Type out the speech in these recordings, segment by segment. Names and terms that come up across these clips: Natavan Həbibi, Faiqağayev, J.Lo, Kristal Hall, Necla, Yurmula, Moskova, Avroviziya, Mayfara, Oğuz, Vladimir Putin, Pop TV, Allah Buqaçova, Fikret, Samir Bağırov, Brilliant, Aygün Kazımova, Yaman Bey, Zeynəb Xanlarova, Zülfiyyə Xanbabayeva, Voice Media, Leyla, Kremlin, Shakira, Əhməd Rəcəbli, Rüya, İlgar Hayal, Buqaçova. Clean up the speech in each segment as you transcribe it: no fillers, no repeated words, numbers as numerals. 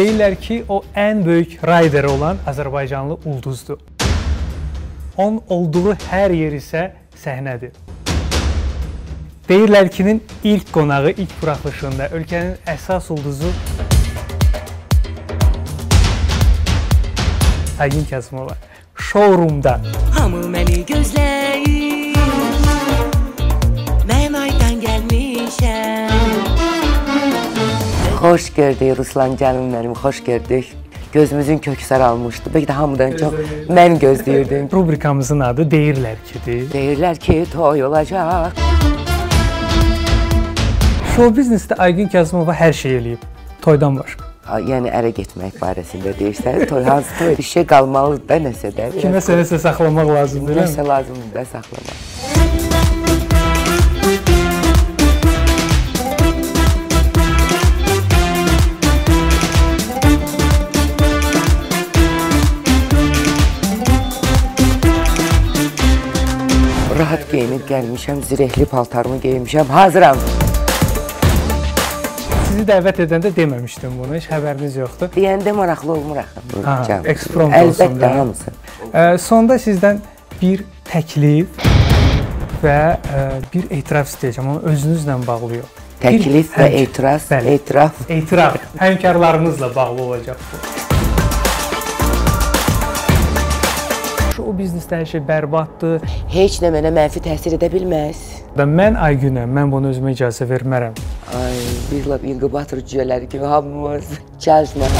Deyirlər ki, o ən böyük rayder olan Azərbaycanlı ulduzdur. Onun olduğu hər yer isə səhnədir. Deyirlər kinin ilk qonağı, ilk buraxılışında ölkənin əsas ulduzu Aygün Kazımova showroomda. Hamı məni gözləyir, mən aydan gəlmişəm. Xoş gördük Ruslan canım mənim, xoş gördük. Gözümüzün kökü saralmışdı. Belki de hamıdan çok mən gözləyirdim. Rubrikamızın adı Deyirlər Ki'dir. Deyirlər ki, toy olacaq. Show biznesdə Aygün Kazımova hər şey eləyib. Toydan başqa. Yəni ərə getmək barəsində deyirsəniz, toy hansı toy? Bir şey qalmalıdır da nəsə də. Kiməsə nəsə saxlamaq lazımdır, elə mi? Nəsə lazımdır da saxlamaq. Rahat geyinib gəlmişəm, zirehli paltarımı geyinmişəm, hazıram. Sizi dəvət edəndə deməmişdim bunu, heç xəbəriniz yoxdur. Deyəndə maraqlı olmur axı. Aha, eksprompt olsun. Əlbəttə, hamısı. Sonda sizdən bir təklif və bir etiraf istəyəcəm, amma özünüzlə bağlı yox. Təklif və etiraf, etiraf. Etiraf, həmkarlarınızla bağlı olacaq bu. O biznesdə hər şey bərbaddır. Heç nə mənə mənfi təsir edə bilməz. Mən Aygünəm, mən bunu özümə icazə vermərəm. Ay, bir lab inkubator cücələri kimi hamımız çalışmırıq.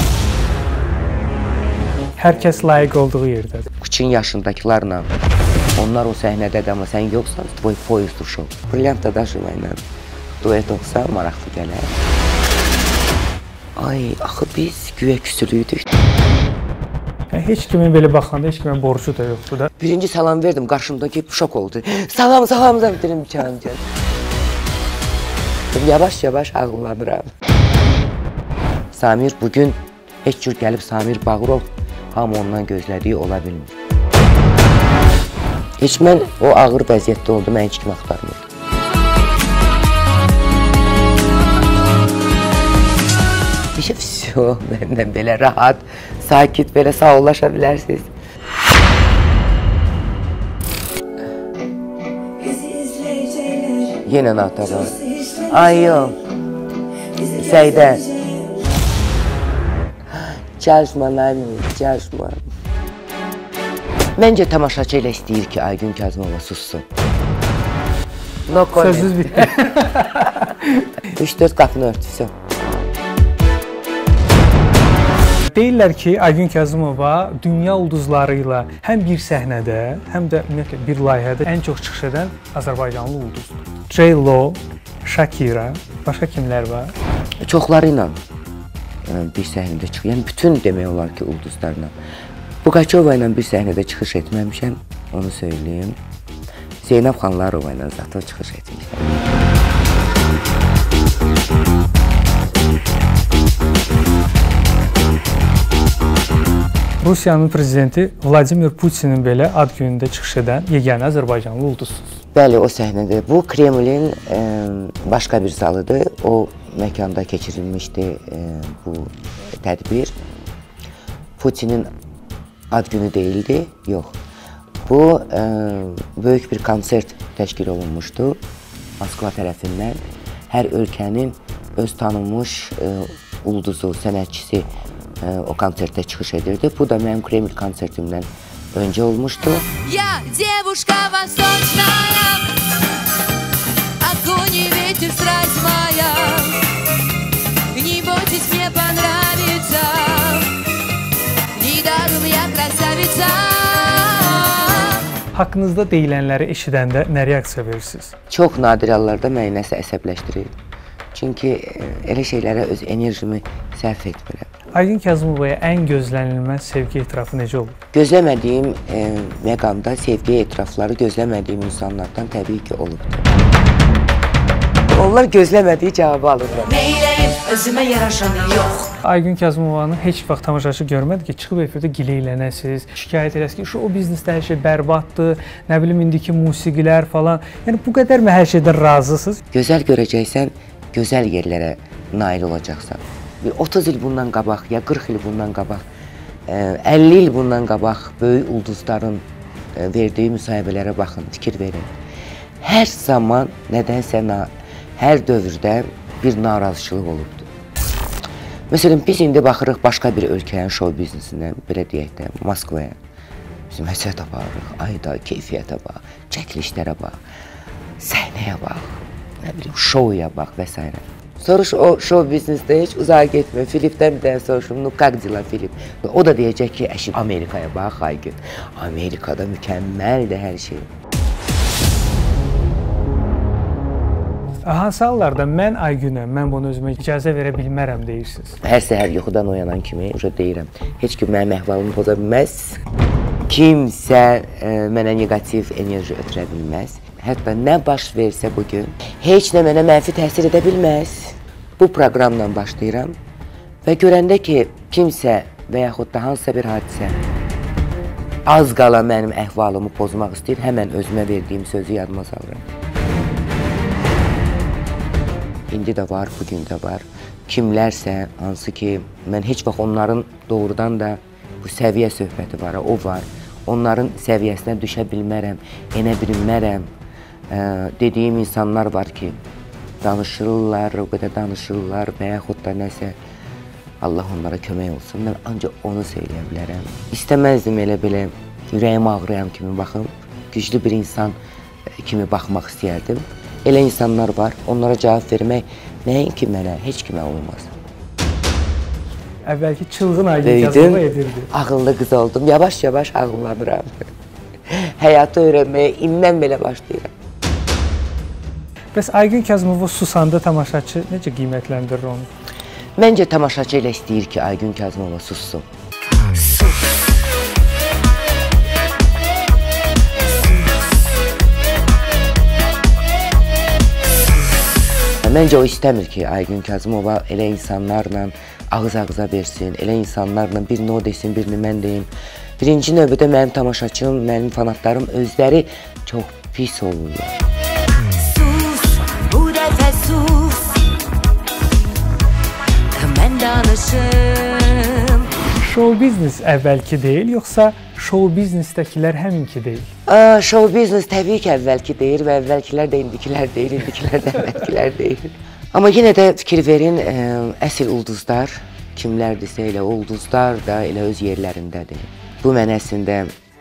Hər kəs layiq olduğu yerdədir. Kiçik yaşındakilərlə, onlar o səhnədədir, amma sən yoxsan, boy poyuz duşu. Brilliant dadaşıma ilə duet olsa maraqlı gələr. Ay, axı biz güya küsülüydük. Heç kimin belə baxanda, heç kimin borcu da yoxdur da. Birinci salam verdim, qarşımdakı şok oldu. Salam, salam da bitirəm canımcan. Yavaş-yavaş ağırlanıram. Samir bugün heç cür gəlib Samir Bağırov, hamı ondan gözlədiyi ola bilmir. Heç mən o ağır vəziyyətdə oldu, mən heç kimi axtarmırdım. İşte vəsyo, məndən belə rahat, sakit, belə sağollaşa bilərsiniz. Yenə Natavan. Ay yox, Səydə. Çalışma, Nami, çalışma. Məncə tamaşaçı elə istəyir ki, Aygün Kazımova sussun. Sözünüz bitti. 3-4 qapını örtüsü. Deyirlər ki, Aygün Kazımova dünya ulduzları ilə həm bir səhnədə, həm də bir layihədə ən çox çıxış edən Azərbaycanlı ulduzdur. J.Lo, Shakira, başqa kimlər var? Çoxları ilə bir səhnədə çıxış, yəni bütün demək olar ki, ulduzlarla. Buqaçova ilə bir səhnədə çıxış etməmişəm, onu söyləyim. Zeynəb Xanlarova ilə zatı çıxış etmişəm. Rusiyanın prezidenti Vladimir Putinin belə ad günündə çıxış edən yeganə Azərbaycanlı ulduzsunuz. Bəli, o səhnədir. Bu, Kremlin başqa bir zalıdır. O məkanda keçirilmişdi bu tədbir. Putinin ad günü deyildi, yox. Bu, böyük bir konsert təşkil olunmuşdu Moskova tərəfindən. Hər ölkənin öz tanınmış ulduzu, sənətçisi o konsertə çıxış edirdi. Bu da mənim Kremlin konsertimdən öncə olmuşdu. Haqqınızda deyilənləri eşidəndə nə reaksiya verirsiniz? Çox nadir hallarda məni nəsə əsəbləşdirir. Çünki elə şeylərə öz enerjimi sərf etmirəm. Aygün Kazımovaya ən gözlənilməz sevgi etirafı necə olur? Gözləmədiyim məqamda sevgi etirafları gözləmədiyim insanlardan təbii ki, olubdur. Onlar gözləmədiyi cavabı alırlar. Neyləyib özümə yaraşanı yox. Aygün Kazımova'nı heç vaxt tamaşaçı görmədi ki, çıxıb efirdə giləylənəsiz, şikayət edəsiz ki, şu o biznesdə hər şey bərbaddır, nə bilim, indiki musiqilər falan. Yəni, bu qədər mi hər şeydən razısınız? Gözəl görəcəksən, gözəl yerlərə nail olacaqsan. 30 il bundan qabaq, ya 40 il bundan qabaq, 50 il bundan qabaq böyük ulduzların verdiyi müsahibələrə baxın, fikir verin. Hər zaman nədənsə, hər dövrdə bir narazıçılıq olubdur. Məsələn, biz indi baxırıq başqa bir ölkənin şov biznesinə, belə deyək də, Moskvaya. Bizim həsət aparırıq, ayda, keyfiyyətə bax, çəkilişlərə bax, səhnəyə bax, nə bilim, şovuya bax və s. Soruş o şov biznesdə heç uzağa getmir. Filipdən bir dənə soruşum, nu kaq dila Filip. O da deyəcək ki, əşim, Amerikaya bax, Aygün. Amerikada mükəmməldir hər şey. Hansı hallarda mən Aygünə, mən bunu özümə icazə verə bilmərəm deyirsiniz? Hər səhər yuxudan oyanan kimi deyirəm, heç kim mənim əhvalımı poza bilməz, kimsə mənə negativ enerji ötürə bilməz. Hətta nə baş versə bugün, heç nə mənə mənfi təsir edə bilməz. Bu proqramla başlayıram və görəndə ki, kimsə və yaxud da hansısa bir hadisə az qala mənim əhvalımı pozmaq istəyir, həmən özümə verdiyim sözü yadıma salıram. İndi də var, bugün də var. Kimlərsə, hansı ki, mən heç vaxt onların doğrudan da bu səviyyə söhbəti var, o var. Onların səviyyəsinə düşə bilmərəm, enə bilmərəm dediyim insanlar var ki, danışırlar, o qədər danışırlar və yaxud da nəsə, Allah onlara kömək olsun. Mən ancaq onu söyləyə bilərəm. İstəməzdim elə belə ürəyim ağrıyan kimi baxım, güclü bir insan kimi baxmaq istəyərdim. Elə insanlar var, onlara cavab vermək nəinki mənə, heç kimə olmaz. Əvvəlki çılğın Aygün Kazımova edirdi. Ağıllı qız oldum, yavaş-yavaş ağıllanıram. Həyatı öyrənməyə indən belə başlayıram. Bəs Aygün Kazımova susanda tamaşaçı necə qiymətləndirir onu? Məncə tamaşaçı elə istəyir ki, Aygün Kazımova sussun. Məncə o istəmir ki, Aygün Kazımova elə insanlarla ağız-ağıza versin, elə insanlarla birini o desin, birini mən deyim. Birinci növbədə mənim tamaşaçım, mənim fanatlarım özləri çox pis olurlar. Sus, bu dəfə sus, mən danışım. Şov biznes əvvəlki deyil, yoxsa şov biznesdəkilər həminki deyil? Şov biznes təbii ki, əvvəlki deyil və əvvəlkilər də indikilər deyil, indikilər də əvvəlkilər deyil. Amma yenə də fikir verin, əsl ulduzlar kimlərdirsə elə ulduzlar da elə öz yerlərindədir. Bu mənə əslində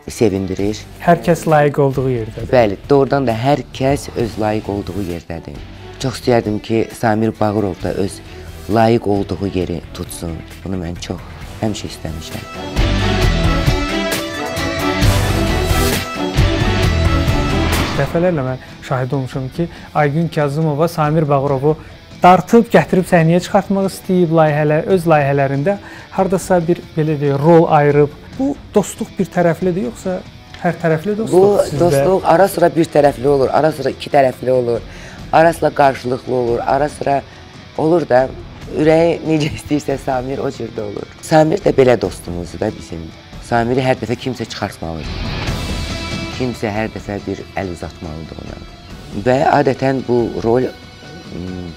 sevindirir. Hər kəs layiq olduğu yerdədir. Bəli, doğrudan da hər kəs öz layiq olduğu yerdədir. Çox istəyərdim ki, Samir Bağırov da öz layiq olduğu yeri tutsun. Bunu mən çox həmişə istəmişəm. Dəfələrlə mən şahid olmuşum ki, Aygün Kazımova Samir Bağırovu dartıb, gətirib səhniyə çıxartmaq istəyib öz layihələrində, haradasa bir rol ayırıb. Bu dostluq bir tərəflidir, yoxsa hər tərəfli dostluq sizdə? Bu dostluq ara sıra bir tərəfli olur, ara sıra iki tərəfli olur, ara sıra qarşılıqlı olur, ara sıra olur da ürəyi necə istəyirsə Samir o cürdə olur. Samir də belə dostumuzdur da bizim. Samiri hər dəfə kimsə çıxartmalıdır. Kimsə hər dəfə bir əl uzatmalıdır ona. Və adətən bu rol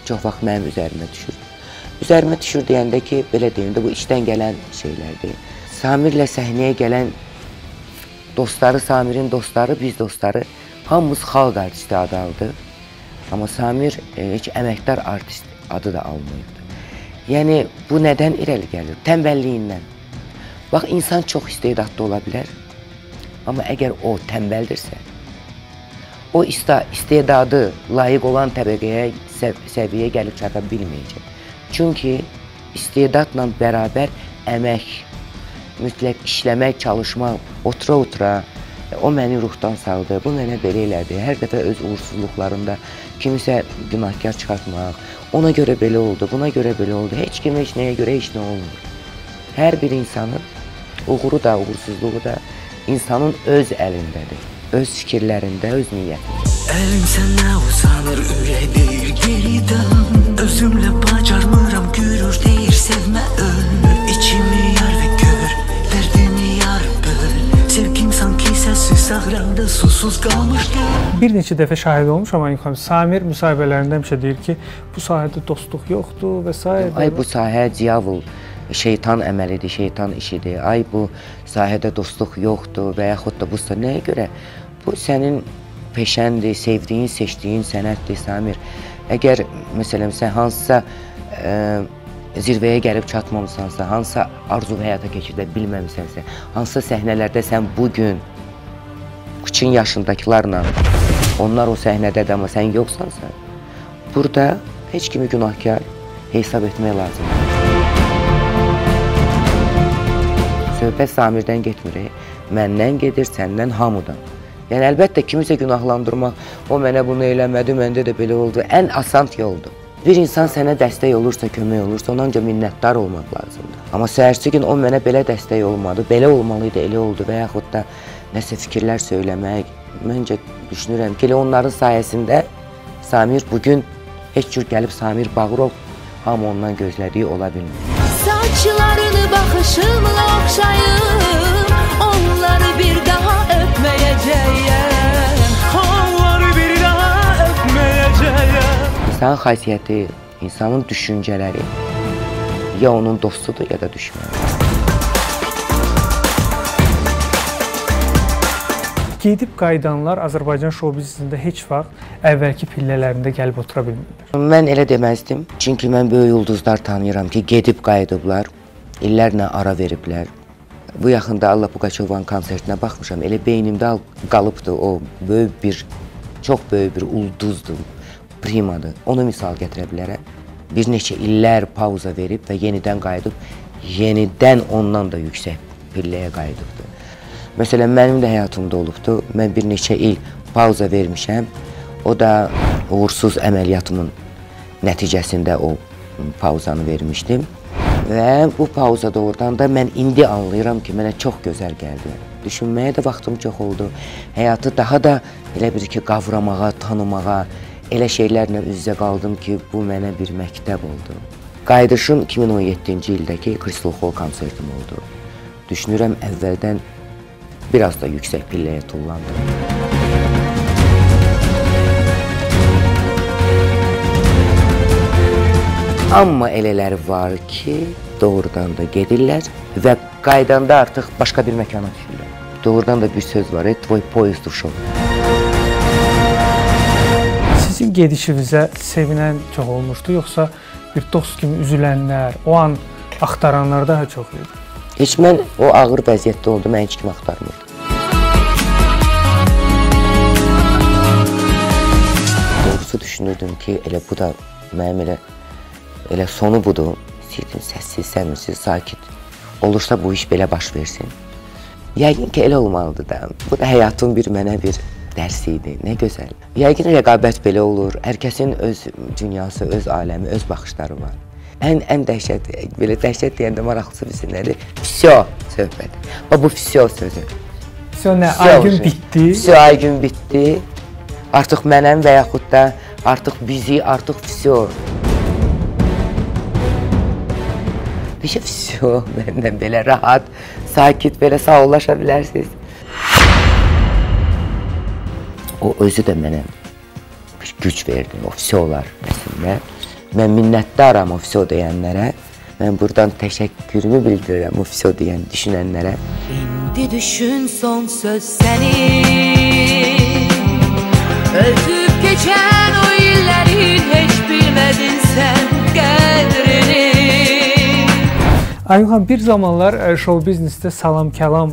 çox vaxt mənim üzərimə düşür. Üzərimə düşür deyəndə ki, belə deyim də, bu içdən gələn şeylərdir. Samirlə səhnəyə gələn dostları, Samirin dostları, biz dostları, hamımız xalq artisti adı aldı. Amma Samir heç əməkdar artist adı da almayıbdır. Yəni, bu nədən irəli gəlir? Tənbəlliyindən. Bax, insan çox istedadlı ola bilər. Amma əgər o tənbəldirsə, o istedadı layiq olan təbəqəyə, səviyyəyə gəlib çata bilməyəcək. Çünki istedadla bərabər əmək, mütləq işləmək, çalışmaq, otura-otura, o məni ruhdan saldı, bu mənə belə elədi. Hər dəfə öz uğursuzluqlarında kimisə günahkar çıxartmaq, ona görə belə oldu, buna görə belə oldu, heç kim heç nəyə görə heç nə olmur. Hər bir insanın uğuru da, uğursuzluğu da İnsanın öz əlindədir, öz fikirlərində, öz niyyətində. Əlim sənə uzanır, ürək deyir geridən. Özümlə bacarmıram, gürür deyir sevmə öl. İçimi yar və gör, dərdini yar böl. Sevgim sanki səssiz ağramdır. da susuz kalmıştı. Bir neçə dəfə şahid olmuşam, amma Samir müsahibələrində həmişə deyir ki, bu sahədə dostluq yoxdur və s. Ay bu sahə diyavol, şeytan əməlidir, şeytan işidir. Ay bu sahədə dostluq yoxdur və yaxud da bu nəyə görə? Bu sənin peşəndir, sevdiyin, seçdiyin sənətdir, Samir. Əgər, məsələn, sən hansısa zirvəyə gəlib çatmamısansa, hansısa arzu həyata keçirdə bilməmisənsə, hansısa səhnələrdə sən bugün kiçik yaşındakilarla, onlar o səhnədədir, amma sən yoxsansa, burada heç kimi günahkar hesab etmək lazımdır. Söhbət Samirdən getmir, məndən gedir, səndən, hamıdan. Yəni, əlbəttə, kimisə günahlandırmaq, o mənə bunu eləmədi, məndə də belə oldu, ən asant yoldur. Bir insan sənə dəstək olursa, kömək olursa, ona ancaq minnətdar olmaq lazımdır. Amma səhərsi gün o mənə belə dəstək olmadı, belə olmalıydı, elə oldu və yaxud da nəsə fikirlər söyləmək. Məncə düşünürəm ki, elə onların sayəsində Samir bugün heç cür gəlib Samir Bağırov, hamı ondan gözlədiyi ola bilmir. Saçlarını baxışımla oxşayım, onları bir daha öpməyəcəyəm. İnsanın xasiyyəti, insanın düşüncələri ya onun dostudur, ya da düşmənidir. Gedib qaydanlar Azərbaycan şoubizində heç vaxt əvvəlki pillələrində gəlib otura bilmirlər. Mən elə deməzdim, çünki mən böyük ulduzlar tanıyıram ki, gedib qayıdıblar, illərlə ara veriblər. Bu yaxında Allah Buqaçovanın konsertinə baxmışam, elə beynimdə qalıbdır o, çox böyük bir ulduzdur. Primadır. Onu misal gətirə bilərəm. Bir neçə illər pauza verib və yenidən qayıdıb, yenidən ondan da yüksək pilləyə qayıdıbdır. Məsələn, mənim də həyatımda olubdur. Mən bir neçə il pauza vermişəm. O da uğursuz əməliyyatımın nəticəsində o pauzanı vermişdim. Və bu pauza doğrudan da mən indi anlayıram ki, mənə çox gözəl gəldi. Düşünməyə də vaxtım çox oldu. Həyatı daha da elə bir ki, qavramağa, tanımağa, elə şeylərlə üz-üzə qaldım ki, bu mənə bir məktəb oldu. Qayıdışım 2017-ci ildəki Kristal Hall konsertim oldu. Düşünürəm, əvvəldən bir az da yüksək pilləyə tullandım. Amma elələri var ki, doğrudan da gedirlər və qaydanda artıq başqa bir məkana düşürlər. Doğrudan da bir söz var, "Tvoy poyezd uşol." Sizin gedişinizə sevinən çox olmuşdu, yoxsa bir dost kimi üzülənlər, o an axtaranlar daha çox idi? Heç mən o ağır vəziyyətdə oldu, mən heç kimi axtarmırdım. Doğrusu düşünürdüm ki, elə bu da mənim elə sonu budur. Siz səssiz, səmirsiz, sakit olursa bu iş belə baş versin. Yəqin ki, elə olmalıdır da. Bu da həyatın mənə bir dərsi idi, nə gözəl. Yəqin rəqabət belə olur, hər kəsin öz dünyası, öz aləmi, öz baxışları var. Ən dəhşət, belə dəhşət deyəndə maraqlısı bizim nədir? Fisiyo söhbət. Bu fisiyo sözü. Fisiyo nə? Aygün bitdi. Fisiyo aygün bitdi. Artıq mənəm və yaxud da artıq bizi, artıq fisiyo. Bir şey fisiyo, məndən belə rahat, sakit, belə sağollaşa bilərsiniz. O özü də mənə bir güc verdi, o fisiyolar rəsimdə. Mən minnətdaram o fisiyo deyənlərə. Mən buradan təşəkkürümü bildirirəm o fisiyo deyən, düşünənlərə. İndi düşün son söz sənin, özüb keçən o illərin heç bilmədin sən qədrini. Aygün xanım, bir zamanlar şou-biznesdə salam-kəlam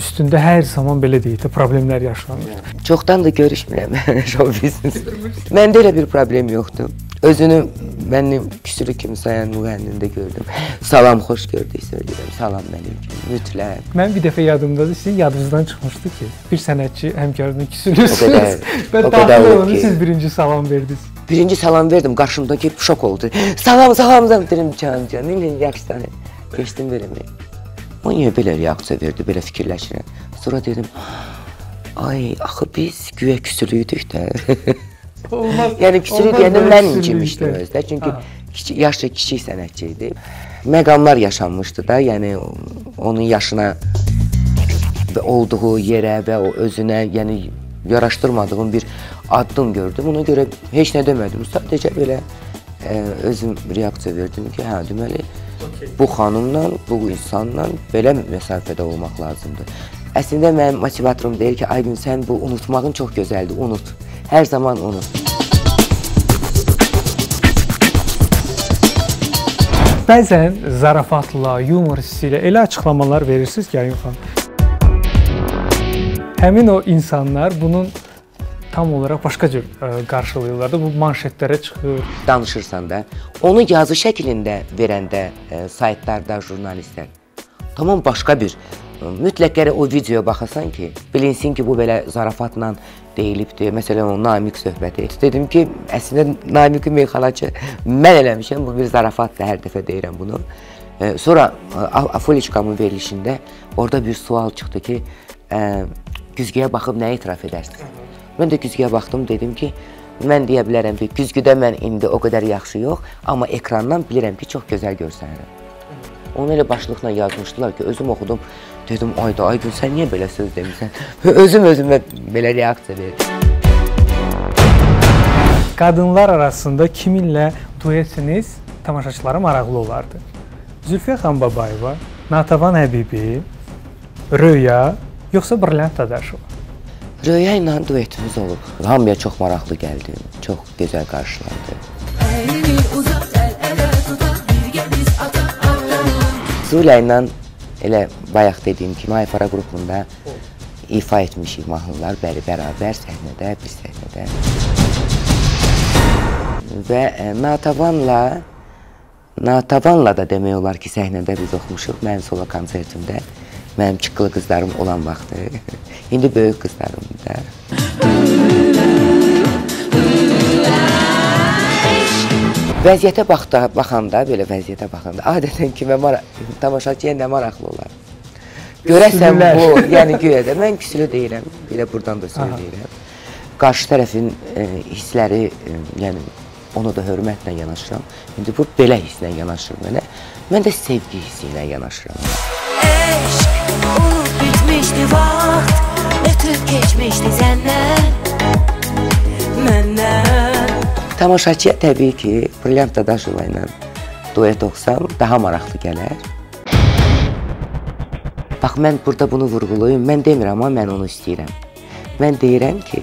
üstündə hər zaman belə deyildi, problemlər yaşanır. Çoxdan da görüşmürəm şov biznesdə. Məndə elə bir problem yoxdur. Özünü mənim küsülü kimi sayan müğənnində gördüm. Salam xoş gördüyü söyləyirəm, salam mənim kimi, mütləq. Mən bir dəfə yadımdadır, sizin yadınızdan çıxmışdı ki, bir sənətçi həmkarını küsülürsünüz və daxil olanı siz birinci salam verdiniz. Birinci salam verdim, qarşımdakı şok oldu. Salam dedim, canım, yaxşıdan geçdim verəmək. O niyə belə reaksiya verdi, belə fikirləşirəm. Sonra dedim, ay, axı biz güya küsülüydük də. Yəni, küsülü deyəndə mən incimişdim özdə. Çünki yaşca kiçik sənətçi idi. Məqamlar yaşanmışdı da, yəni onun yaşına olduğu yerə və o özünə, yəni yaraşdırmadığım bir addım gördüm. Ona görə heç nə demədim. Sadəcə belə özüm reaksiya verdim ki, hə, deməli, bu xanımla, bu insanla belə məsafədə olmaq lazımdır. Əslində mənim motivatorum deyir ki, Aygün, sən bu unutmağın çox gözəldir, unut. Hər zaman unut. Bəzən zarafatla, yumor hissi ilə elə açıqlamalar verirsiniz ki, Aygün xanım. Həmin o insanlar bunun tam olaraq başqa cür qarşılayırlardı. Bu manşetlərə çıxır. Danışırsan da, onu yazı şəklində verəndə saytlarda jurnalistlər, tamam başqa bir. Mütləq gərək o videoya baxasan ki, bilinsin ki, bu belə zarafatla deyilibdir. Məsələn, o Namiq söhbəti. Dedim ki, əslində Namiqi meyxanaçı mən eləmişəm, bu bir zarafatdır, hər dəfə deyirəm bunu. Sonra Afoliçkamın verilişində orada bir sual çıxdı ki, güzgüyə baxıb nəyə etiraf edərsin? Mən də güzgüyə baxdım, dedim ki, mən deyə bilərəm ki, güzgüdə mən indi o qədər yaxşı yox, amma ekrandan bilirəm ki, çox gözəl görsənirəm. Onu elə başlıqla yazmışdılar ki, özüm oxudum, dedim, ayda, Aygün, sən niyə belə söz demişsən? Özüm-özümə belə reaksiya verdim. Qadınlar arasında kiminlə duetiniz tamaşaçılara maraqlı olardı? Zülfiyyə Xanbabayeva, Natavan Həbibi, Rüya, yoxsa Brilliant Adaşova? Rüya ilə duetimiz olub. Hamıya çox maraqlı gəldi, çox gözəl qarşılandı. Zülə ilə elə bayaq dediyim kimi Mayfara qrupunda ifa etmişik mahnılar bərabər səhnədə, biz səhnədə. Və Natavanla da demək olar ki, səhnədə biz oxumuşuq. Mənim solo konsertimdə, mənim çıqqılı qızlarım olan vaxtı, indi böyük qızlarım da. Vəziyyətə baxanda, adətən kimə tamaşaçıya nə maraqlı olar? Görəsən bu, yəni güya da, mən küsülü deyirəm, belə buradan da söyləyirəm. Qarşı tərəfin hissləri, yəni ona da hörmətlə yanaşıram. İndi bu belə hisslə yanaşır mənə, mən də sevgi hissi ilə yanaşıram. Eşq, unut bitmişdi vaxt, ötüb keçmişdi zəndən, məndən. Tamaşaçıya təbii ki, Brilliant Adaşova ilə duet oxsam daha maraqlı gələr. Bax, mən burada bunu vurğulayım, mən demirəm, amma mən onu istəyirəm. Mən deyirəm ki,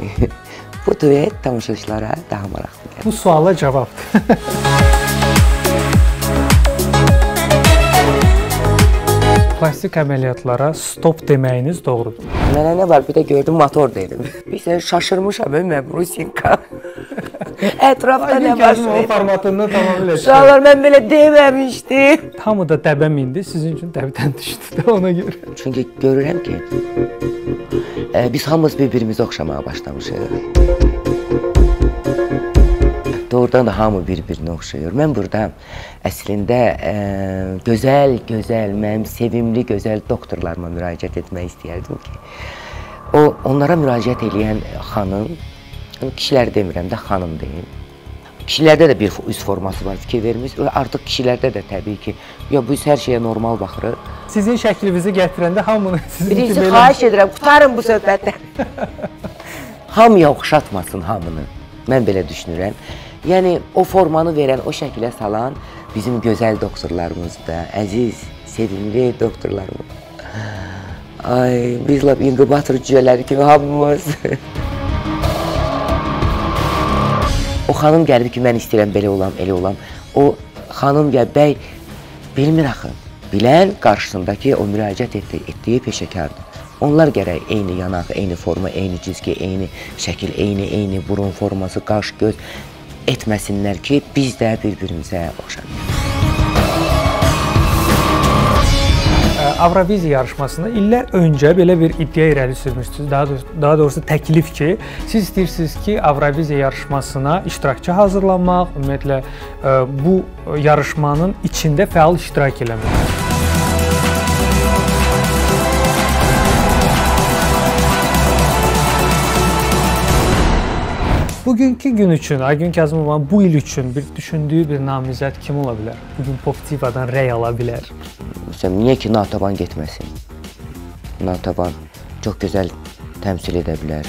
bu duet tamaşaçılara daha maraqlı gəlir. Bu suala cavabdır. Plastik əməliyyatlara stop deməyiniz doğrudur. Mənə nə var, bir də gördüm, motor deyirəm. Bilsə, şaşırmışam, mən Rusinka. Ətrafda nə başlayır? Aygün o formatında tamamilə çıxır. Uşaqlar, mən belə deməmişdim. Hamı da dəbəm indi, sizin üçün dəbdən düşdü də ona görə. Çünki görürəm ki, biz hamımız bir-birimizi oxşamağa başlamışıq. Doğrudan da hamı bir-birini oxşayır. Mən burada əslində gözəl, mənim sevimli gözəl doktorlarıma müraciət etmək istəyərdim ki, onlara müraciət edən xanım, kişilər demirəm də, xanım deyim. Kişilərdə də bir üz forması var, fikir vermiş. Artıq kişilərdə də təbii ki, ya biz hər şeyə normal baxırıq. Sizin şəklinizi gətirəndə hamını sizin kimi belə... Birincisi, xahiş edirəm, qutarın bu söhbətdən. Hamıya oxşatmasın hamını, mən belə düşünürəm. Yəni, o formanı verən, o şəkilə salan bizim gözəl doktorlarımızdır, əziz, sevimli doktorlarımız. Ay, biz lab inqubator cücələri kimi hamımız. O xanım gəlib ki, mən istəyirəm, belə olam, elə olam. O xanım gəlib, bəy, bilmir axı. Bilən qarşısındakı o müraciət etdiyi peşəkardır. Onlar gərək eyni yanaq, eyni forma, eyni cizgi, eyni şəkil, eyni burun forması, qaş, göz etməsinlər ki, biz də bir-birimizə oxşanırıq. Avroviziya yarışmasında illər öncə belə bir iddia irəli sürmüşsünüz. Daha doğrusu təklif ki, siz istəyirsiniz ki, Avroviziya yarışmasına iştirakçı hazırlanmaq, ümumiyyətlə, bu yarışmanın içində fəal iştirak eləmək. Bugünkü gün üçün, Aygün Kazımova'nın bu il üçün düşündüyü bir namizət kim ola bilər? Bugün Pop TV'dan rəy ala bilər. Niyə ki, Natavan getməsin? Natavan çox gözəl təmsil edə bilər.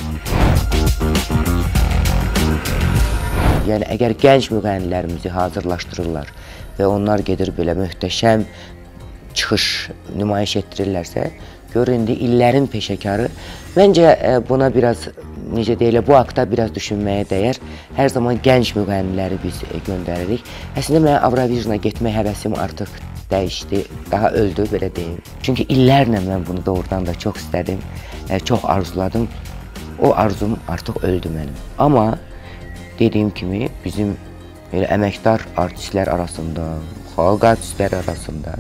Yəni, əgər gənc müğənnilərimizi hazırlaşdırırlar və onlar gedir belə möhtəşəm çıxış, nümayiş etdirirlərsə, gör, indi illərin peşəkarı. Məncə, buna biraz, necə deyilə, bu haqda biraz düşünməyə dəyər. Hər zaman gənc müğənniləri biz göndəririk. Əslində, mənə Avrovizjona getmək həvəsim artıq dəyişdi, daha öldü, belə deyim. Çünki illərlə mən bunu doğrudan da çox istədim, çox arzuladım. O arzum artıq öldü mənim. Amma, dediyim kimi, bizim əməkdar artistlər arasında, xalq artistlər arasında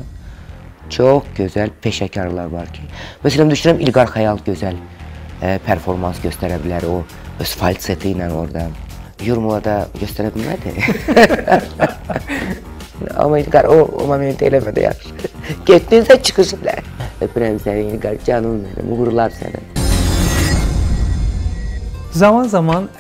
çox gözəl peşəkarlar var ki, məsələn, düşünürəm, İlgar Hayal gözəl performans göstərə bilər, o öz falseti ilə orada. Yurmulada göstərə bilmədi. Amma İlgar o momenti eləmədi, yaxşı. Getdinizə çıxış ilə. Öpürəm səni, İlgar, canım mənim, uğurlar sənə. Zaman-zaman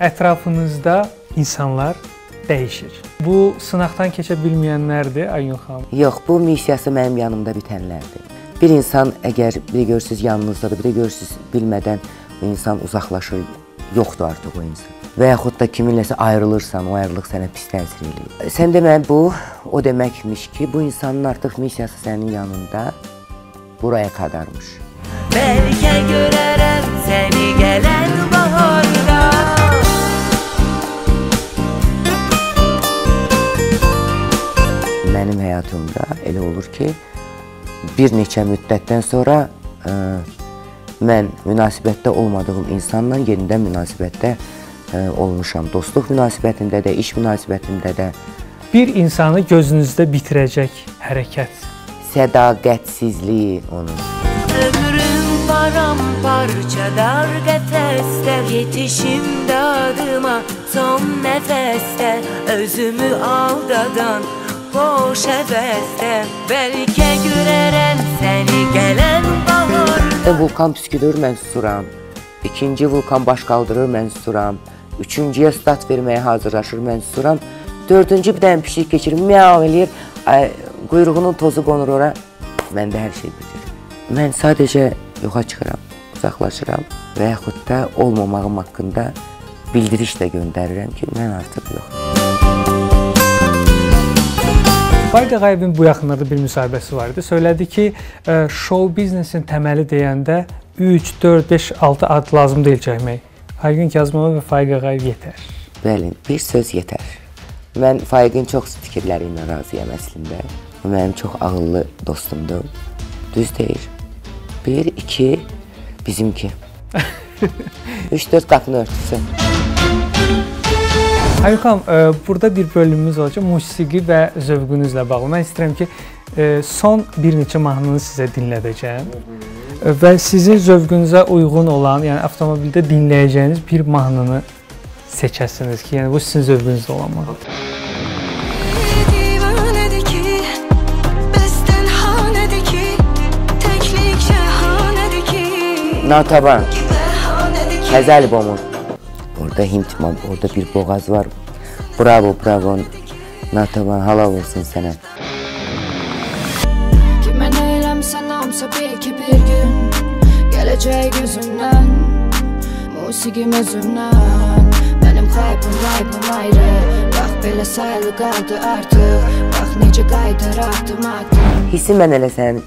ətrafınızda insanlar dəyişir. Bu, sınaqdan keçə bilməyənlərdir, Aygün xanım? Yox, bu missiyası mənim yanımda bitənlərdir. Bir insan, əgər biri görürsünüz yanınızdadır, biri görürsünüz bilmədən o insan uzaqlaşır, yoxdur artıq o insan. Və yaxud da kiminləsə ayrılırsan, o ayrılıq sənə pis təsir eləyir. Sən demə, bu, o deməkmiş ki, bu insanın artıq missiyası sənin yanında buraya qadarmış. Bəlkə görərəm səni gələn baharda. Mənim həyatımda elə olur ki, bir neçə müddətdən sonra mən münasibətdə olmadığım insanla yenidən münasibətdə olmuşam. Dostluq münasibətində də, iş münasibətində də. Bir insanı gözünüzdə bitirəcək hərəkət. Sədaqətsizliyi onun. Ömrüm paramparçadar qəfəsdə, yetişimdə adıma son nəfəsdə, özümü aldadan boş əvəzdə, bəlkə görərəm səni gələn bağırda. Vulkan püsküdür, mən susuram. İkinci vulkan baş qaldırır, mən susuram. Üçüncüyə stat verməyə hazırlaşır, mən susuram. Dördüncü bir dənə pişik keçirir, miyav eləyir. Quyruğunun tozu qonur ora. Mən də hər şey bilir. Mən sadəcə yoxa çıxıram, uzaqlaşıram və yaxud da olmamağım haqqında bildiriş də göndərirəm ki, mən artıq yoxum. Faiqağayevin bu yaxınlarda bir müsahibəsi var idi. Söylədi ki, şou biznesin təməli deyəndə 3, 4, 5, 6 ad lazım deyil çəkmək. Aygün Kazımova və Faiqağayev yetər. Bəli, bir söz yetər. Mən Faiqin çox fikirləri ilə razıyam əslində. Mənim çox ağıllı dostumdur. Düz deyir. 1, 2, bizimki. 3, 4 qapını örtüsün. Aygün xanım, burada bir bölümümüz olacaq, musiqi və zövqünüzlə bağlı. Mən istəyirəm ki, son bir neçə mahnını sizə dinlədəcəm və sizin zövqünüzə uyğun olan, yəni avtomobildə dinləyəcəyiniz bir mahnını seçəsiniz ki, yəni bu sizin zövqünüzdə olan mahnı. Natavan Həbibi bomun. Orada hint, orada bir boğaz var. Bravo, bravo, Natavan, halal olsun sənə. Kimə neyləmsən, hamsa bil ki bir gün gələcək gözümdən, musiqim özümdən. Mənim xaypım, raypım ayrı, bax belə sayılı qaldı artıq, bax necə qaydır axdım aktım. Hissi mən elə sənin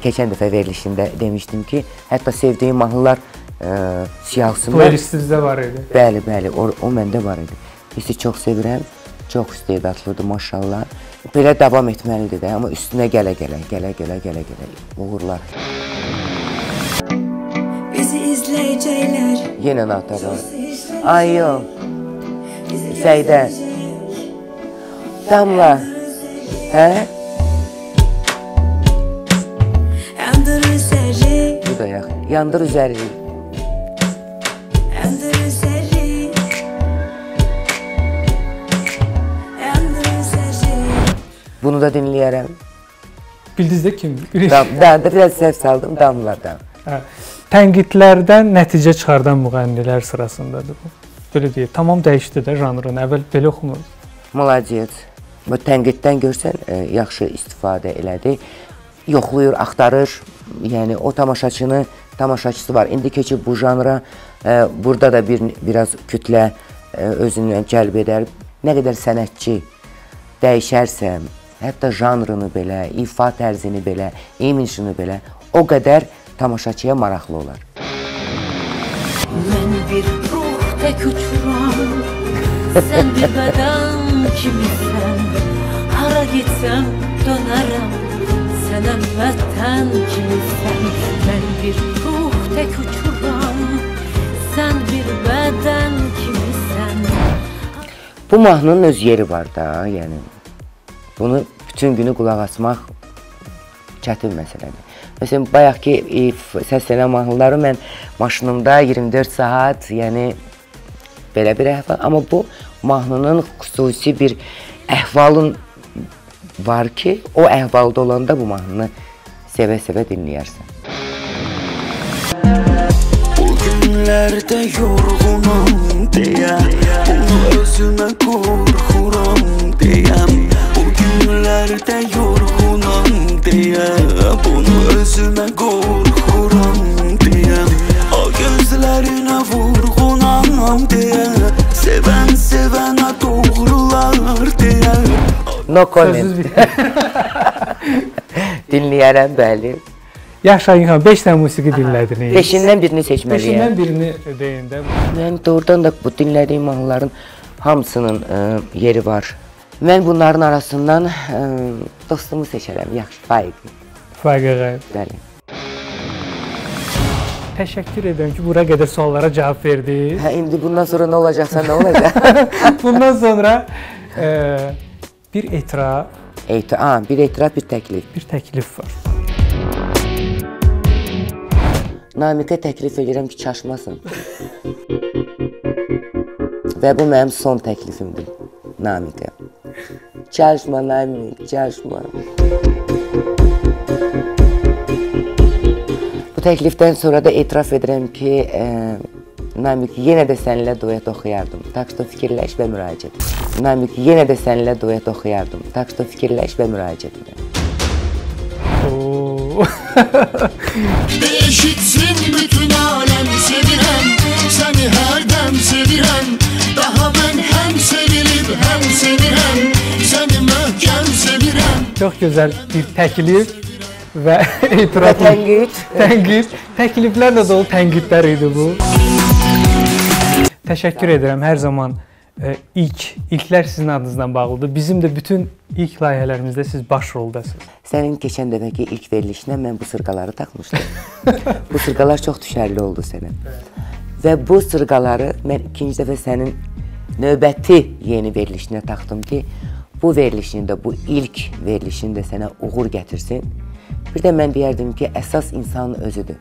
keçən dəfə verilişində demişdim ki, hətta sevdiyim mahnılar siyahısında... Playlistinizdə var idi. Bəli, bəli, o məndə var idi. Hissi çox sevirəm, çox istedadlıdır, maşallah. Belə davam etməlidir də, amma üstünə gələ-gələ, uğurlar. Bizi izləyəcəklər. Yenə Natavan. Ay yox, Səydə. Damla. Hə? Bu da yaxın. Yandır üzəri. Bunu da dinləyərəm. Bildiniz də kim? Damla, biraz səhv saldım damlardan. Tənqidlərdən nəticə çıxardan müğənnilər sırasındadır bu. Belə deyək, tamam dəyişdi də janrını, əvvəl belə oxumur. Maladiyyət. Bu tənqiddən görsən, yaxşı istifadə elədi. Yoxlayır, axtarır, yani o tamaşaçısı var. İndi keçib bu janra, burada da biraz kütlə özünü cəlb edər. Nə qədər sənətçi dəyişərsə, hətta janrını belə, ifa tərzini belə, imicini belə, o qədər tamaşaçıya maraqlı olar. Mən bir ruh tək uçuram, sən bir bədən kimisən, hara gitsəm dönərəm, sənə vətən kimisən. Mən bir ruh tək uçuram, sən bir bədən kimisən. Bu mahnının öz yeri var da, yəni bunu bütün günü qulaq asmaq çətin məsələdir. Məsələn, bayaq ki, səslənən mahnıları mən maşınımda 24 saat, yəni belə bir əhval. Amma bu mahnının xüsusi bir əhvalın var ki, o əhvalda olanda bu mahnını sevə-sevə dinləyərsən. Bu günlərdə yorğunum deyə, bunu özümə qorxuram deyəm. Bu günlərdə yorğunam deyə, bunu özümə qorxuram deyəm. O gözlərinə vurğunam deyə, sevən sevənə doğrular deyə. No comment. Dinləyərəm, bəli. Yaxşı Aygün xanım, 5 dənə musiqi dinlədiniz. 5-dən birini seçməliyəm. 5-dən birini deyin də. Yəni doğrudan da bu dinlədiyim mahnıların hamısının yeri var. Mən bunların arasından dostumu seçərəm. Yaxşı, Faiqağayev. Bəli. Təşəkkür edirəm ki, bura qədər suallara cavab verdiniz. Hə, indi bundan sonra nə olacaqsa, nə olacaq? Bundan sonra bir etiraf. Bir etiraf, bir təklif. Bir təklif var. Namiqə təklif edirəm ki, çaşmasın. Və bu mənim son təklifimdir Namiqə. Çaşma Namiq, çaşma. Bu təklifdən sonra da etiraf edirəm ki, Namiq, yenə də səninlə duet oxuyardım. Tak ki, fikirləş və müraciət edin. Namiq, yenə də səninlə duet oxuyardım. Tak ki, fikirləş və müraciət edin. Eşitsin bütün aləm, sevirəm, səni hərdəm sevirəm. Daha mən həm sevilib, həm sevirəm, səni möhkəm sevirəm. Çox gözəl bir təklif və etiraf. Tənqid. Təkliflərlə dolu tənqidlər idi bu. Təşəkkür edirəm, hər zaman ilklər sizin adınızdan bağlıdır. Bizim də bütün ilk layihələrimizdə siz baş roldasınız. Sənin keçən dəfəki ilk verilişinə mən bu sırqaları taxmışdım. Bu sırqalar çox düşərli oldu sənə. Və bu sırqaları mən ikinci dəfə sənin növbəti yeni verilişinə taxdım ki, bu verilişini də, bu ilk verilişini də sənə uğur gətirsin. Bir də mən deyərdim ki, əsas insanın özüdür.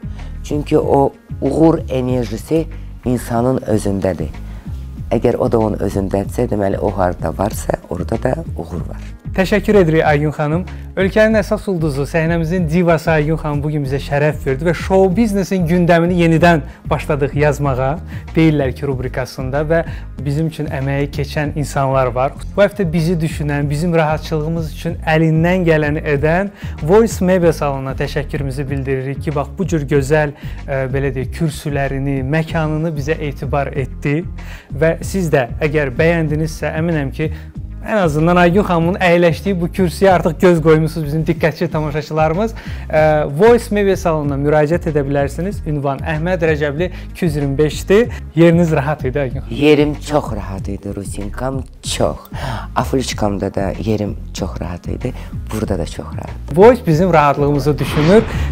Çünki o uğur enerjisi insanın özündədir. Əgər o da onun özündədirsə, deməli, o harada varsa, orada da uğur var. Təşəkkür edirik Aygün xanım. Ölkənin əsas ulduzu, səhnəmizin divası Aygün xanım bugün bizə şərəf verdi və şou biznesin gündəmini yenidən başladıq yazmağa, deyirlər ki, rubrikasında və bizim üçün əməyi keçən insanlar var. Bu həftə bizi düşünən, bizim rahatçılığımız üçün əlindən gələni edən Voice Media salonuna təşəkkürümüzü bildiririk ki, bax, bu cür gözəl kürsülərini, məkanını bizə etibar etdi və siz də əgər bəyəndinizsə, əminəm ki, ən azından Aygün xanımın əyləşdiyi bu kürsüyə artıq göz qoymuşsunuz bizim diqqətçi tamaşaçılarımız. Voice Media salonuna müraciət edə bilərsiniz. Ünvan Əhməd Rəcəbli 225-dir. Yeriniz rahat idi Aygün xanım? Yerim çox rahat idi, Rusinkam çox. Afriçkamda da yerim çox rahat idi, burada da çox rahat. Voice bizim rahatlığımızı düşünür